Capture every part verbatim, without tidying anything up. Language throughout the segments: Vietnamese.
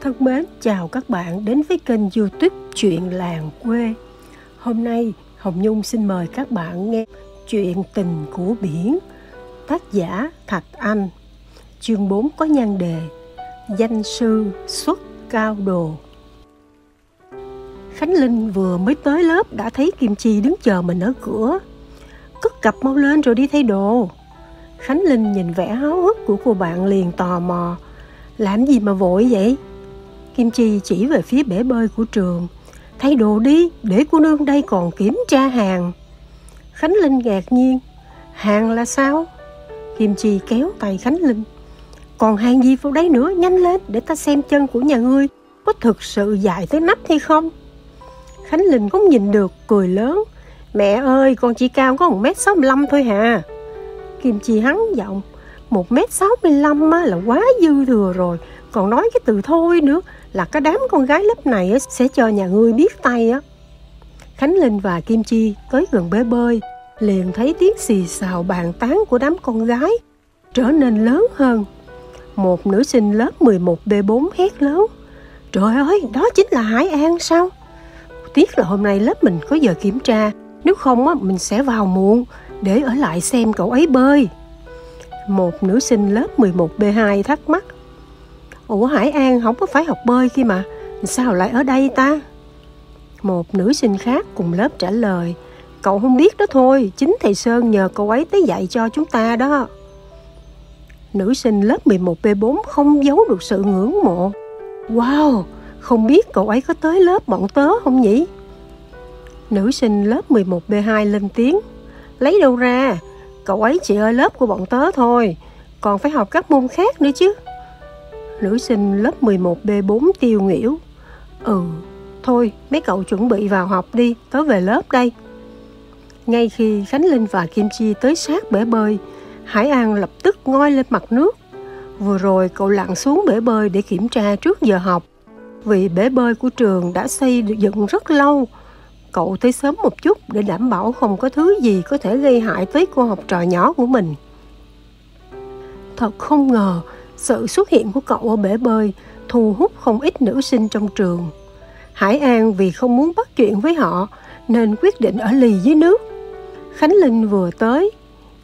Thân mến, chào các bạn đến với kênh YouTube Chuyện Làng Quê. Hôm nay Hồng Nhung xin mời các bạn nghe chuyện Tình Của Biển, tác giả Thạch Anh. Chương bốn có nhan đề Danh sư xuất cao đồ. Khánh Linh vừa mới tới lớp đã thấy Kim Chi đứng chờ mình ở cửa. Cất cặp mau lên rồi đi thay đồ. Khánh Linh nhìn vẻ háo hức của cô bạn liền tò mò. Làm gì mà vội vậy? Kim Chi chỉ về phía bể bơi của trường. Thay đồ đi, để cô nương đây còn kiểm tra hàng. Khánh Linh ngạc nhiên. Hàng là sao? Kim Chi kéo tay Khánh Linh. Còn hàng gì vào đấy nữa, nhanh lên để ta xem chân của nhà ngươi có thực sự dài tới nách hay không. Khánh Linh không nhìn được, cười lớn. Mẹ ơi, con chỉ cao có một mét sáu mươi lăm thôi hà. Kim Chi hắn giọng. một mét sáu mươi lăm là quá dư thừa rồi. Còn nói cái từ thôi nữa là cái đám con gái lớp này sẽ cho nhà ngươi biết tay á. Khánh Linh và Kim Chi tới gần bể bơi, liền thấy tiếng xì xào bàn tán của đám con gái trở nên lớn hơn. Một nữ sinh lớp mười một B bốn hét lớn. Trời ơi, đó chính là Hải An sao? Tiếc là hôm nay lớp mình có giờ kiểm tra, nếu không á, mình sẽ vào muộn để ở lại xem cậu ấy bơi. Một nữ sinh lớp mười một B hai thắc mắc. Ủa Hải An không có phải học bơi khi mà, sao lại ở đây ta? Một nữ sinh khác cùng lớp trả lời. Cậu không biết đó thôi, chính thầy Sơn nhờ cậu ấy tới dạy cho chúng ta đó. Nữ sinh lớp mười một B bốn không giấu được sự ngưỡng mộ. Wow, không biết cậu ấy có tới lớp bọn tớ không nhỉ? Nữ sinh lớp mười một B hai lên tiếng. Lấy đâu ra, cậu ấy chỉ ở lớp của bọn tớ thôi, còn phải học các môn khác nữa chứ. Nữ sinh lớp mười một B bốn tiêu nghỉu. Ừ, thôi mấy cậu chuẩn bị vào học đi, tớ về lớp đây. Ngay khi Khánh Linh và Kim Chi tới sát bể bơi, Hải An lập tức ngoi lên mặt nước. Vừa rồi cậu lặn xuống bể bơi để kiểm tra trước giờ học. Vì bể bơi của trường đã xây dựng rất lâu, cậu tới sớm một chút để đảm bảo không có thứ gì có thể gây hại tới cô học trò nhỏ của mình. Thật không ngờ, sự xuất hiện của cậu ở bể bơi thu hút không ít nữ sinh trong trường. Hải An vì không muốn bắt chuyện với họ nên quyết định ở lì dưới nước. Khánh Linh vừa tới,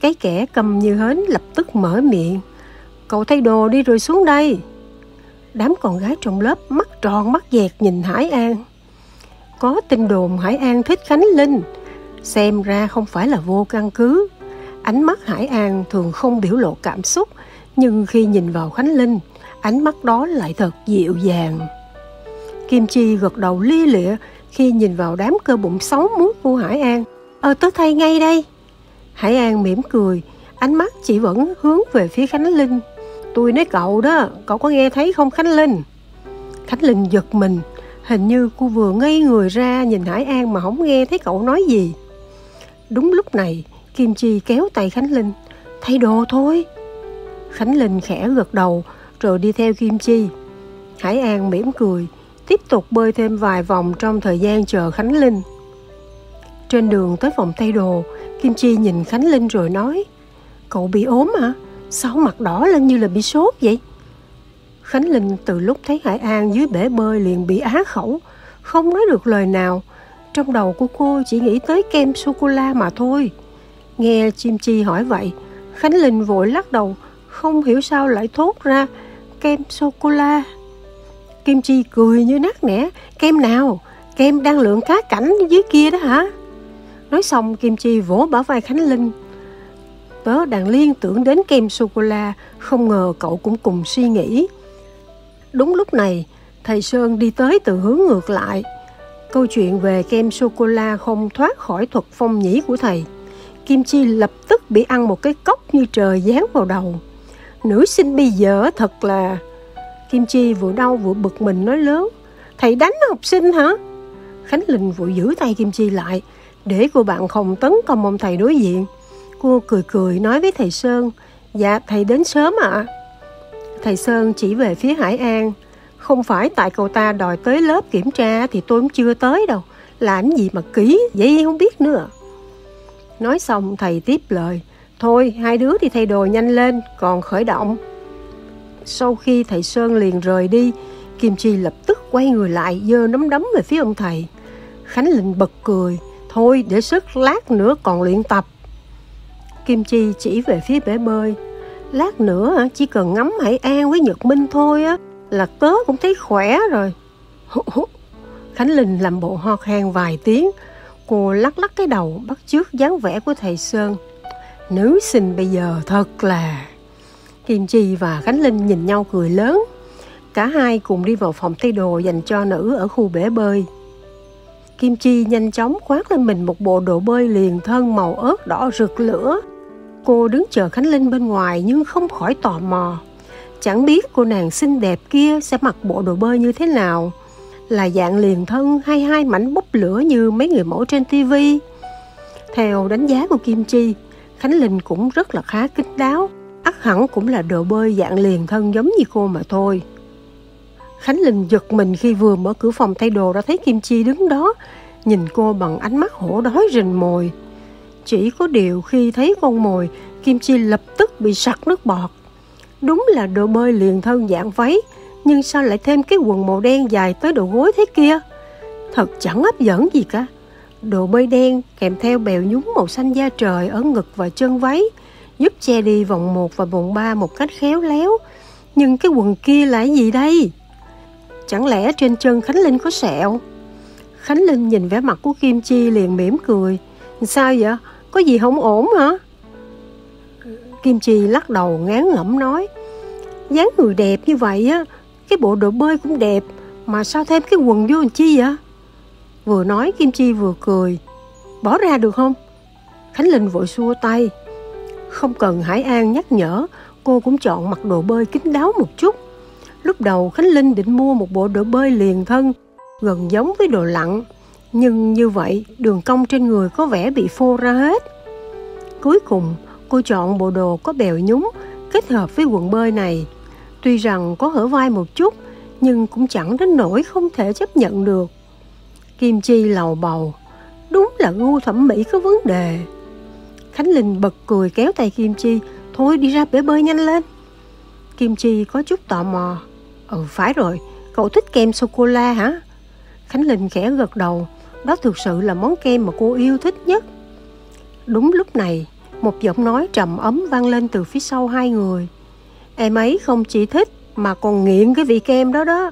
cái kẻ cầm như hến lập tức mở miệng. Cậu thay đồ đi rồi xuống đây. Đám con gái trong lớp mắt tròn mắt dẹt nhìn Hải An. Có tin đồn Hải An thích Khánh Linh, xem ra không phải là vô căn cứ. Ánh mắt Hải An thường không biểu lộ cảm xúc, nhưng khi nhìn vào Khánh Linh, ánh mắt đó lại thật dịu dàng. Kim Chi gật đầu lia lịa khi nhìn vào đám cơ bụng sáu muốt của Hải An. Ờ tớ thay ngay đây. Hải An mỉm cười, ánh mắt chỉ vẫn hướng về phía Khánh Linh. Tôi nói cậu đó, cậu có nghe thấy không Khánh Linh? Khánh Linh giật mình, hình như cô vừa ngây người ra nhìn Hải An mà không nghe thấy cậu nói gì. Đúng lúc này, Kim Chi kéo tay Khánh Linh. Thay đồ thôi. Khánh Linh khẽ gật đầu rồi đi theo Kim Chi. Hải An mỉm cười, tiếp tục bơi thêm vài vòng trong thời gian chờ Khánh Linh. Trên đường tới phòng thay đồ, Kim Chi nhìn Khánh Linh rồi nói. Cậu bị ốm hả? Sao mặt đỏ lên như là bị sốt vậy? Khánh Linh từ lúc thấy Hải An dưới bể bơi liền bị á khẩu, không nói được lời nào. Trong đầu của cô chỉ nghĩ tới kem sô-cô-la mà thôi. Nghe Kim Chi hỏi vậy, Khánh Linh vội lắc đầu, không hiểu sao lại thốt ra kem sô-cô-la. Kim Chi cười như nát nẻ. Kem nào? Kem đang lượng cá cảnh dưới kia đó hả? Nói xong Kim Chi vỗ bả vai Khánh Linh. Tớ đang liên tưởng đến kem sô-cô-la, không ngờ cậu cũng cùng suy nghĩ. Đúng lúc này, thầy Sơn đi tới từ hướng ngược lại. Câu chuyện về kem sô-cô-la không thoát khỏi thuật phong nhĩ của thầy. Kim Chi lập tức bị ăn một cái cốc như trời giáng vào đầu. Nữ sinh bây giờ thật là... Kim Chi vừa đau vừa bực mình nói lớn. Thầy đánh học sinh hả? Khánh Linh vội giữ tay Kim Chi lại, để cô bạn không tấn công ông thầy đối diện. Cô cười cười nói với thầy Sơn. Dạ thầy đến sớm ạ. À? Thầy Sơn chỉ về phía Hải An. Không phải tại cậu ta đòi tới lớp kiểm tra thì tôi cũng chưa tới đâu. Làm gì mà kỹ vậy không biết nữa. Nói xong thầy tiếp lời. Thôi hai đứa thì thay đồ nhanh lên, còn khởi động. Sau khi thầy Sơn liền rời đi, Kim Chi lập tức quay người lại, giơ nắm đấm về phía ông thầy. Khánh Linh bật cười, thôi để sức lát nữa còn luyện tập. Kim Chi chỉ về phía bể bơi, lát nữa chỉ cần ngắm Hải An với Nhật Minh thôi á là tớ cũng thấy khỏe rồi. Khánh Linh làm bộ ho khan vài tiếng, cô lắc lắc cái đầu bắt chước dáng vẻ của thầy Sơn. Nữ sinh bây giờ thật là... Kim Chi và Khánh Linh nhìn nhau cười lớn. Cả hai cùng đi vào phòng thay đồ dành cho nữ ở khu bể bơi. Kim Chi nhanh chóng khoác lên mình một bộ đồ bơi liền thân màu ớt đỏ rực lửa. Cô đứng chờ Khánh Linh bên ngoài nhưng không khỏi tò mò. Chẳng biết cô nàng xinh đẹp kia sẽ mặc bộ đồ bơi như thế nào. Là dạng liền thân hay hai mảnh bốc lửa như mấy người mẫu trên ti vi? Theo đánh giá của Kim Chi, Khánh Linh cũng rất là khá kín đáo. Ắt hẳn cũng là đồ bơi dạng liền thân giống như cô mà thôi. Khánh Linh giật mình khi vừa mở cửa phòng thay đồ đã thấy Kim Chi đứng đó, nhìn cô bằng ánh mắt hổ đói rình mồi. Chỉ có điều khi thấy con mồi, Kim Chi lập tức bị sặc nước bọt. Đúng là đồ bơi liền thân dạng váy, nhưng sao lại thêm cái quần màu đen dài tới đầu gối thế kia? Thật chẳng hấp dẫn gì cả. Đồ bơi đen kèm theo bèo nhúng màu xanh da trời ở ngực và chân váy, giúp che đi vòng một và vòng ba một cách khéo léo. Nhưng cái quần kia là gì đây? Chẳng lẽ trên chân Khánh Linh có sẹo? Khánh Linh nhìn vẻ mặt của Kim Chi liền mỉm cười. Sao vậy? Có gì không ổn hả? Kim Chi lắc đầu ngán ngẩm nói, dáng người đẹp như vậy á, cái bộ đồ bơi cũng đẹp, mà sao thêm cái quần vô làm chi vậy? Vừa nói Kim Chi vừa cười. Bỏ ra được không? Khánh Linh vội xua tay. Không cần Hải An nhắc nhở, cô cũng chọn mặc đồ bơi kín đáo một chút. Lúc đầu Khánh Linh định mua một bộ đồ bơi liền thân, gần giống với đồ lặn, nhưng như vậy đường cong trên người có vẻ bị phô ra hết. Cuối cùng cô chọn bộ đồ có bèo nhúng kết hợp với quần bơi này. Tuy rằng có hở vai một chút, nhưng cũng chẳng đến nỗi không thể chấp nhận được. Kim Chi lầu bầu, đúng là gu thẩm mỹ có vấn đề. Khánh Linh bật cười kéo tay Kim Chi, thôi đi ra bể bơi nhanh lên. Kim Chi có chút tò mò. Ừ phải rồi, cậu thích kem sô-cô-la hả? Khánh Linh khẽ gật đầu, đó thực sự là món kem mà cô yêu thích nhất. Đúng lúc này, một giọng nói trầm ấm vang lên từ phía sau hai người. Em ấy không chỉ thích mà còn nghiện cái vị kem đó đó.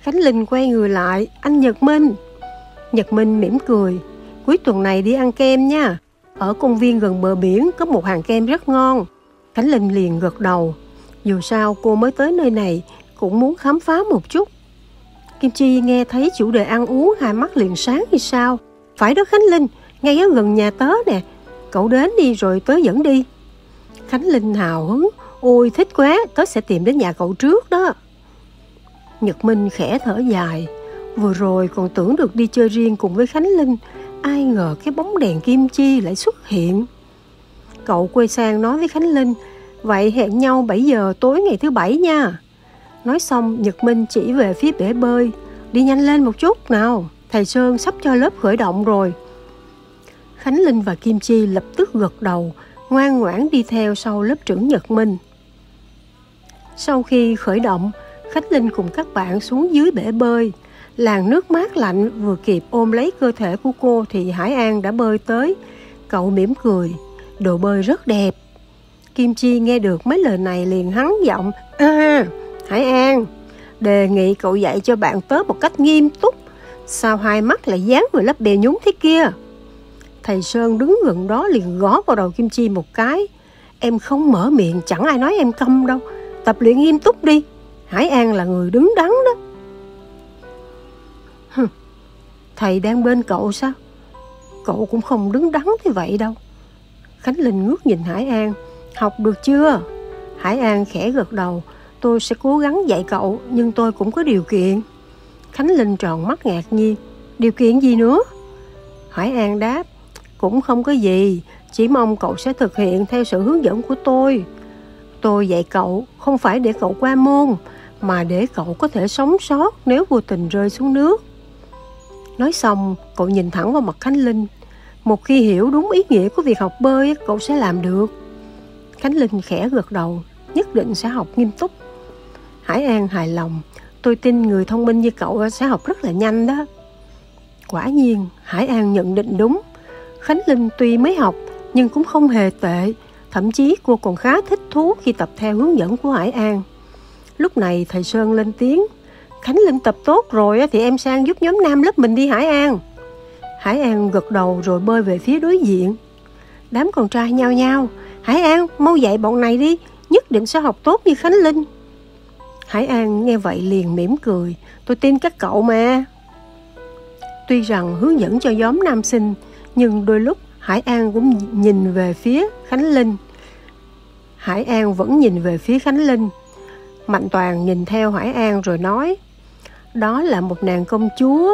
Khánh Linh quay người lại, anh Nhật Minh. Nhật Minh mỉm cười, cuối tuần này đi ăn kem nha. Ở công viên gần bờ biển có một hàng kem rất ngon. Khánh Linh liền gật đầu. Dù sao cô mới tới nơi này, cũng muốn khám phá một chút. Kim Chi nghe thấy chủ đề ăn uống, hai mắt liền sáng như sao. Phải đó Khánh Linh, ngay ở gần nhà tớ nè. Cậu đến đi rồi tớ dẫn đi. Khánh Linh hào hứng, ôi thích quá, tớ sẽ tìm đến nhà cậu trước đó. Nhật Minh khẽ thở dài. Vừa rồi còn tưởng được đi chơi riêng cùng với Khánh Linh, ai ngờ cái bóng đèn Kim Chi lại xuất hiện. Cậu quay sang nói với Khánh Linh, vậy hẹn nhau bảy giờ tối ngày thứ bảy nha. Nói xong Nhật Minh chỉ về phía bể bơi, đi nhanh lên một chút nào, thầy Sơn sắp cho lớp khởi động rồi. Khánh Linh và Kim Chi lập tức gật đầu, ngoan ngoãn đi theo sau lớp trưởng Nhật Minh. Sau khi khởi động, Khánh Linh cùng các bạn xuống dưới bể bơi. Làn nước mát lạnh vừa kịp ôm lấy cơ thể của cô thì Hải An đã bơi tới. Cậu mỉm cười, đồ bơi rất đẹp. Kim Chi nghe được mấy lời này liền hắng giọng. À, Hải An, đề nghị cậu dạy cho bạn tớ một cách nghiêm túc. Sao hai mắt lại dán vào lớp bèo nhúng thế kia? Thầy Sơn đứng gần đó liền gõ vào đầu Kim Chi một cái. Em không mở miệng chẳng ai nói em câm đâu. Tập luyện nghiêm túc đi. Hải An là người đứng đắn đó. Hừ, thầy đang bên cậu sao? Cậu cũng không đứng đắn thế vậy đâu. Khánh Linh ngước nhìn Hải An. Học được chưa? Hải An khẽ gật đầu. Tôi sẽ cố gắng dạy cậu, nhưng tôi cũng có điều kiện. Khánh Linh tròn mắt ngạc nhiên. Điều kiện gì nữa? Hải An đáp, cũng không có gì, chỉ mong cậu sẽ thực hiện theo sự hướng dẫn của tôi. Tôi dạy cậu không phải để cậu qua môn, mà để cậu có thể sống sót nếu vô tình rơi xuống nước. Nói xong, cậu nhìn thẳng vào mặt Khánh Linh. Một khi hiểu đúng ý nghĩa của việc học bơi, cậu sẽ làm được. Khánh Linh khẽ gật đầu, nhất định sẽ học nghiêm túc. Hải An hài lòng, Tôi tin người thông minh như cậu sẽ học rất là nhanh đó. Quả nhiên, Hải An nhận định đúng. Khánh Linh tuy mới học nhưng cũng không hề tệ. Thậm chí cô còn khá thích thú khi tập theo hướng dẫn của Hải An. Lúc này thầy Sơn lên tiếng. Khánh Linh tập tốt rồi thì em sang giúp nhóm nam lớp mình đi Hải An. Hải An gật đầu rồi bơi về phía đối diện. Đám con trai nhao nhao. Hải An mau dạy bọn này đi, nhất định sẽ học tốt như Khánh Linh. Hải An nghe vậy liền mỉm cười. Tôi tin các cậu mà. Tuy rằng hướng dẫn cho nhóm nam sinh, nhưng đôi lúc Hải An cũng nhìn về phía Khánh Linh. Hải An vẫn nhìn về phía Khánh Linh. Mạnh Toàn nhìn theo Hải An rồi nói, đó là một nàng công chúa.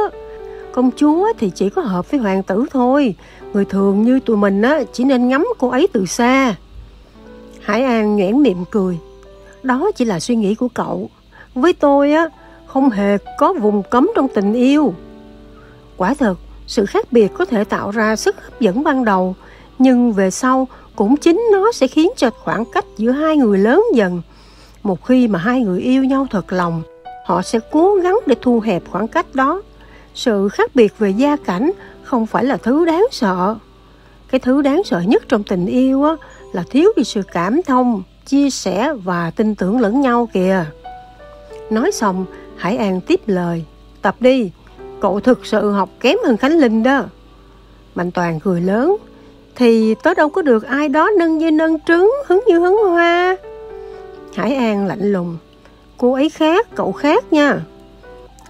Công chúa thì chỉ có hợp với hoàng tử thôi. Người thường như tụi mình á, chỉ nên ngắm cô ấy từ xa. Hải An nhoẻn miệng cười. Đó chỉ là suy nghĩ của cậu. Với tôi á, không hề có vùng cấm trong tình yêu. Quả thật, sự khác biệt có thể tạo ra sức hấp dẫn ban đầu, nhưng về sau cũng chính nó sẽ khiến cho khoảng cách giữa hai người lớn dần. Một khi mà hai người yêu nhau thật lòng, họ sẽ cố gắng để thu hẹp khoảng cách đó. Sự khác biệt về gia cảnh không phải là thứ đáng sợ. Cái thứ đáng sợ nhất trong tình yêu á, là thiếu đi sự cảm thông, chia sẻ và tin tưởng lẫn nhau kìa. Nói xong, Hải An tiếp lời. Tập đi, cậu thực sự học kém hơn Khánh Linh đó. Mạnh Toàn cười lớn. Thì tớ đâu có được ai đó nâng như nâng trứng, hứng như hứng hoa. Hải An lạnh lùng. Cô ấy khác, cậu khác nha.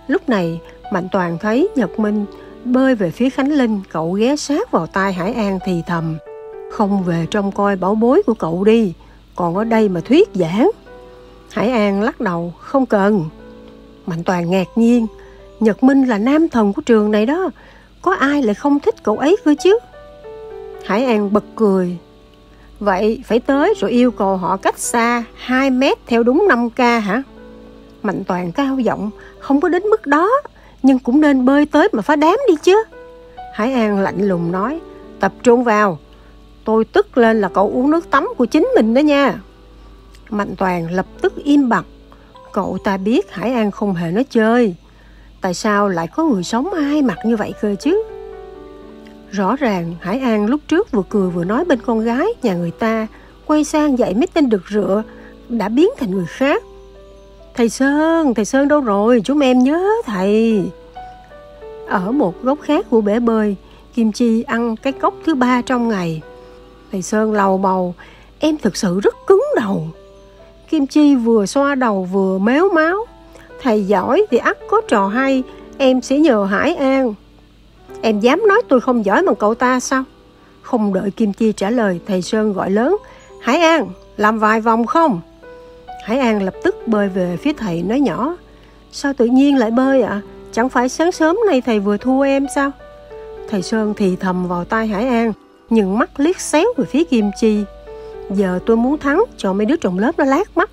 Lúc này Mạnh Toàn thấy Nhật Minh bơi về phía Khánh Linh. Cậu ghé sát vào tai Hải An thì thầm. Không về trông coi bảo bối của cậu đi, còn ở đây mà thuyết giảng. Hải An lắc đầu. Không cần. Mạnh Toàn ngạc nhiên. Nhật Minh là nam thần của trường này đó, có ai lại không thích cậu ấy cơ chứ. Hải An bật cười. Vậy phải tới rồi yêu cầu họ cách xa hai mét theo đúng năm ca hả? Mạnh Toàn cao giọng. Không có đến mức đó, nhưng cũng nên bơi tới mà phá đám đi chứ. Hải An lạnh lùng nói. Tập trung vào. Tôi tức lên là cậu uống nước tắm của chính mình đó nha. Mạnh Toàn lập tức im bặt. Cậu ta biết Hải An không hề nói chơi. Tại sao lại có người sống hai mặt như vậy cơ chứ? Rõ ràng Hải An lúc trước vừa cười vừa nói bên con gái nhà người ta, quay sang dạy mấy tên đực rựa đã biến thành người khác. Thầy Sơn, thầy Sơn đâu rồi? Chúng em nhớ thầy. Ở một góc khác của bể bơi, Kim Chi ăn cái cốc thứ ba trong ngày. Thầy Sơn lầu bầu. Em thực sự rất cứng đầu. Kim Chi vừa xoa đầu vừa mếu máu. Thầy giỏi thì ắt có trò hay. Em sẽ nhờ Hải An. Em dám nói tôi không giỏi bằng cậu ta sao? Không đợi Kim Chi trả lời, thầy Sơn gọi lớn. Hải An, làm vài vòng không? Hải An lập tức bơi về phía thầy nói nhỏ. Sao tự nhiên lại bơi ạ? À? Chẳng phải sáng sớm nay thầy vừa thua em sao? Thầy Sơn thì thầm vào tai Hải An, nhưng mắt liếc xéo về phía Kim Chi. Giờ tôi muốn thắng cho mấy đứa trong lớp nó lát mắt.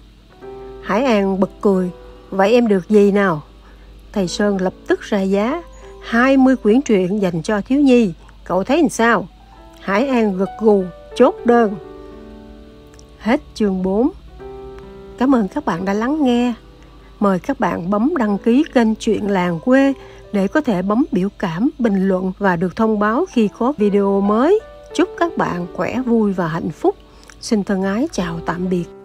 Hải An bật cười. Vậy em được gì nào? Thầy Sơn lập tức ra giá. Hai mươi quyển truyện dành cho thiếu nhi. Cậu thấy làm sao? Hải An gật gù. Chốt đơn. Hết chương bốn. Cảm ơn các bạn đã lắng nghe. Mời các bạn bấm đăng ký kênh Chuyện Làng Quê để có thể bấm biểu cảm, bình luận và được thông báo khi có video mới. Chúc các bạn khỏe, vui và hạnh phúc. Xin thân ái chào tạm biệt.